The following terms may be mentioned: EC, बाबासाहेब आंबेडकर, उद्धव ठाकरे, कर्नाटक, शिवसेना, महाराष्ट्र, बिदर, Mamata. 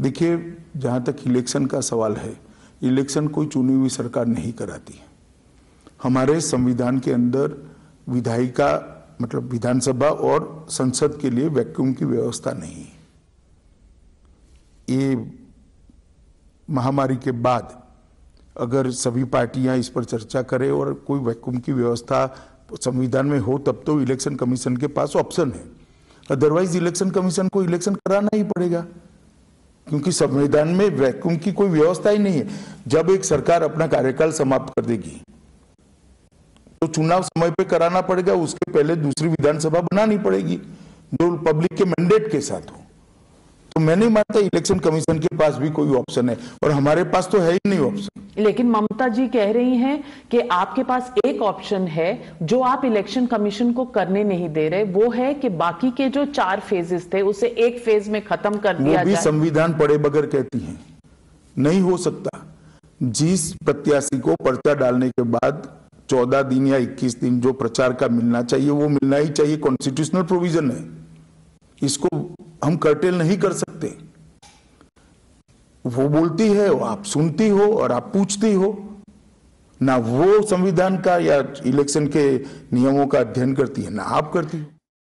देखिए, जहाँ तक इलेक्शन का सवाल है, इलेक्शन कोई चुनी हुई सरकार नहीं कराती। हमारे संविधान के अंदर विधायिका मतलब विधानसभा और संसद के लिए वैक्यूम की व्यवस्था नहीं है। ये महामारी के बाद अगर सभी पार्टियां इस पर चर्चा करें और कोई वैक्यूम की व्यवस्था संविधान में हो, तब तो इलेक्शन कमीशन के पास ऑप्शन है। अदरवाइज इलेक्शन कमीशन को इलेक्शन कराना ही पड़ेगा, क्योंकि संविधान में वैक्यूम की कोई व्यवस्था ही नहीं है। जब एक सरकार अपना कार्यकाल समाप्त कर देगी तो चुनाव समय पे कराना पड़ेगा, उसके पहले दूसरी विधानसभा बनानी पड़ेगी जो पब्लिक के मैंडेट के साथ हो। तो मैं नहीं मानता इलेक्शन कमीशन के पास भी कोई ऑप्शन है, और हमारे पास तो है ही नहीं ऑप्शन। लेकिन ममता जी कह रही हैं कि आपके पास एक ऑप्शन है जो आप इलेक्शन कमीशन को करने नहीं दे रहे, वो है कि बाकी के जो 4 फेजेस थे उसे एक फेज में खत्म कर दिया जाए। वो भी संविधान पढ़े बगैर कहती है, नहीं हो सकता। जिस प्रत्याशी को पर्चा डालने के बाद 14 दिन या 21 दिन जो प्रचार का मिलना चाहिए वो मिलना ही चाहिए, कॉन्स्टिट्यूशनल प्रोविजन है। इसको हम कर्टेल नहीं कर सकते। वो बोलती है, आप सुनती हो और आप पूछती हो ना। वो संविधान का या इलेक्शन के नियमों का अध्ययन करती है, ना आप करती हो।